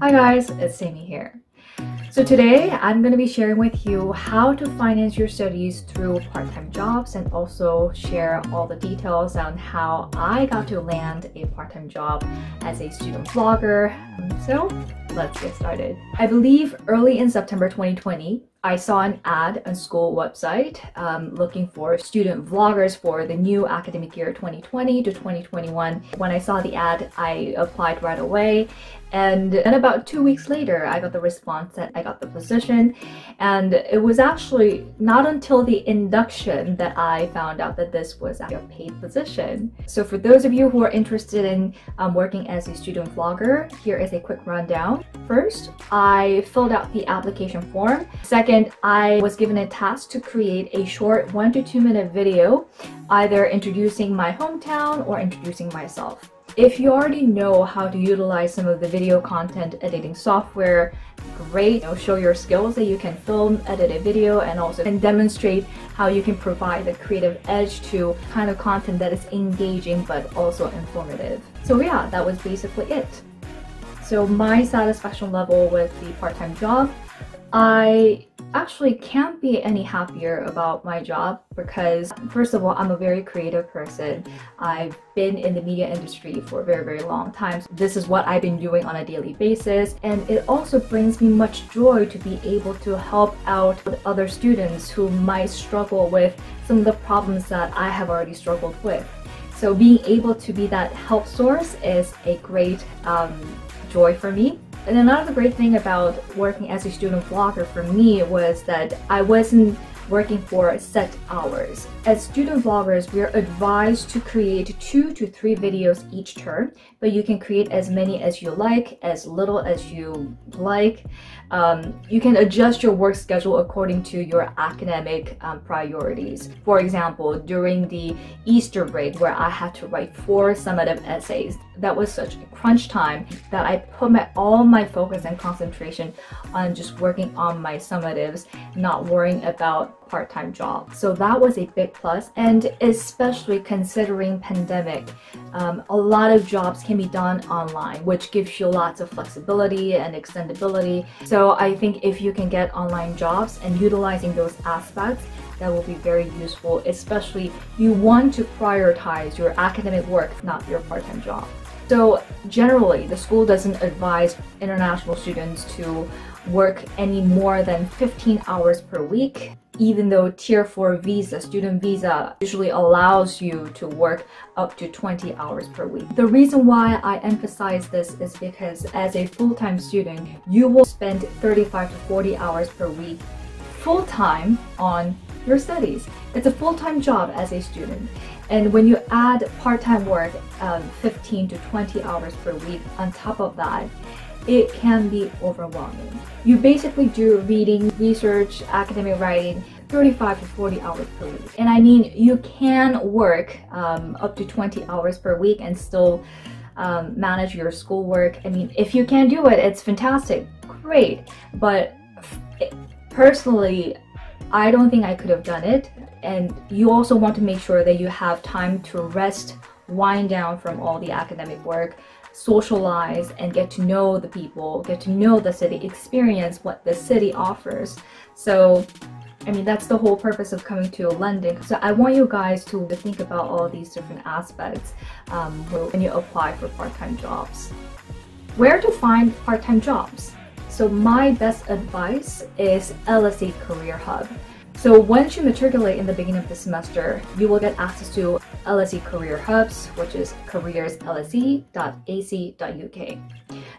Hi guys, it's Saemi here. So today I'm going to be sharing with you how to finance your studies through part-time jobs and also share all the details on how I got to land a part-time job as a student vlogger. So let's get started. I believe early in September 2020, I saw an ad on school website looking for student vloggers for the new academic year 2020 to 2021. When I saw the ad, I applied right away, and then about 2 weeks later, I got the response that I got the position. And it was actually not until the induction that I found out that this was a paid position. So for those of you who are interested in working as a student vlogger, here is a quick rundown. First, I filled out the application form. Second, I was given a task to create a short 1 to 2 minute video, either introducing my hometown or introducing myself. If you already know how to utilize some of the video content editing software, great. Show your skills that you can film, edit a video, and also demonstrate how you can provide the creative edge to kind of content that is engaging but also informative. So yeah, that was basically it. So my satisfaction level with the part-time job, I actually can't be any happier about my job because, first of all, I'm a very creative person. I've been in the media industry for a very, very long time. This is what I've been doing on a daily basis, and it also brings me much joy to be able to help out with other students who might struggle with some of the problems that I have already struggled with. So being able to be that help source is a great joy for me. And another great thing about working as a student vlogger for me was that I wasn't working for set hours. As student vloggers, we are advised to create 2 to 3 videos each term, but you can create as many as you like, as little as you like. You can adjust your work schedule according to your academic priorities. For example, during the Easter break where I had to write 4 summative essays, that was such a crunch time that I put all my focus and concentration on just working on my summatives, not worrying about part-time job. So that was a big plus, and especially considering pandemic, a lot of jobs can be done online, which gives you lots of flexibility and extendability. So I think if you can get online jobs and utilizing those aspects, that will be very useful, especially you want to prioritize your academic work, not your part-time job. So generally, the school doesn't advise international students to work any more than 15 hours per week, even though tier 4 visa, student visa, usually allows you to work up to 20 hours per week. The reason why I emphasize this is because as a full-time student, you will spend 35 to 40 hours per week full-time on your studies. It's a full-time job as a student. And when you add part-time work, 15 to 20 hours per week on top of that, it can be overwhelming. You basically do reading, research, academic writing, 35 to 40 hours per week. And I mean, you can work up to 20 hours per week and still manage your schoolwork. I mean, if you can do it, it's fantastic, great. But personally, I don't think I could have done it. And you also want to make sure that you have time to rest, wind down from all the academic work, socialize and get to know the people, get to know the city, experience what the city offers. So I mean, that's the whole purpose of coming to London. So I want you guys to think about all these different aspects when you apply for part-time jobs. Where to find part-time jobs? So my best advice is LSE Career Hub. So once you matriculate in the beginning of the semester, you will get access to LSE Career Hubs, which is careerslse.ac.uk.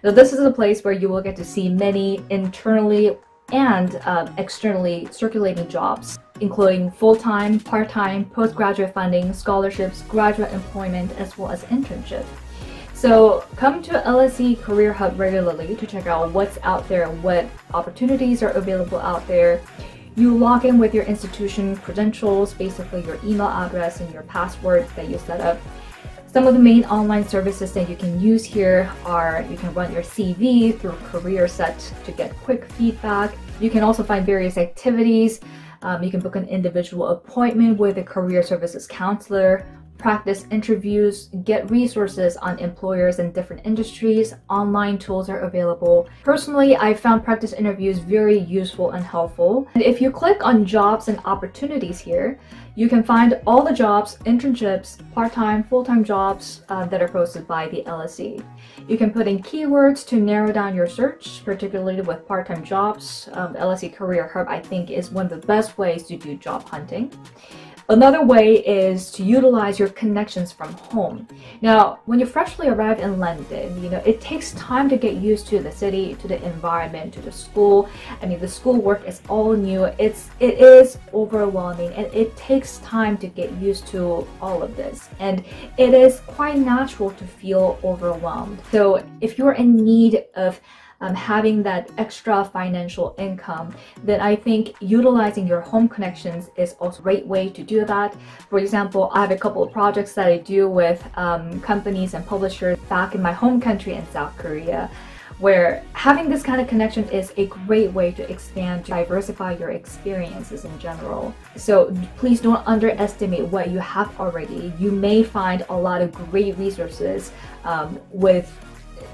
Now this is a place where you will get to see many internally and externally circulating jobs, including full-time, part-time, postgraduate funding, scholarships, graduate employment, as well as internship. So come to LSE Career Hub regularly to check out what's out there and what opportunities are available out there. You log in with your institution credentials, basically your email address and your passwords that you set up. Some of the main online services that you can use here are you can run your CV through CareerSet to get quick feedback. You can also find various activities. You can book an individual appointment with a career services counselor, practice interviews, get resources on employers in different industries. Online tools are available. Personally, I found practice interviews very useful and helpful. And if you click on jobs and opportunities here, you can find all the jobs, internships, part-time, full-time jobs that are posted by the LSE. You can put in keywords to narrow down your search, particularly with part-time jobs. The LSE Career Hub, I think, is one of the best ways to do job hunting. Another way is to utilize your connections from home. Now, when you freshly arrive in London, it takes time to get used to the city, to the environment, to the school. I mean, the schoolwork is all new. It is overwhelming, and it takes time to get used to all of this. And it is quite natural to feel overwhelmed. So if you're in need of having that extra financial income, then I think utilizing your home connections is also a great way to do that. For example, I have a couple of projects that I do with companies and publishers back in my home country in South Korea, where having this kind of connection is a great way to expand, to diversify your experiences in general. So please don't underestimate what you have already. You may find a lot of great resources with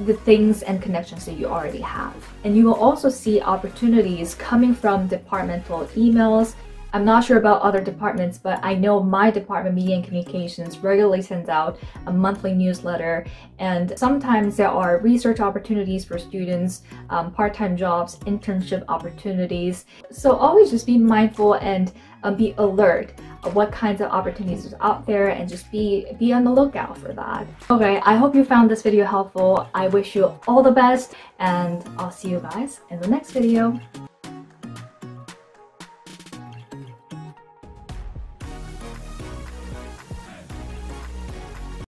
the things and connections that you already have. And you will also see opportunities coming from departmental emails. I'm not sure about other departments, but I know my department, Media and Communications, regularly sends out a monthly newsletter, and sometimes there are research opportunities for students, part-time jobs, internship opportunities. So always just be mindful and be alert of what kinds of opportunities are out there, and just be on the lookout for that. Okay, I hope you found this video helpful. I wish you all the best, and I'll see you guys in the next video.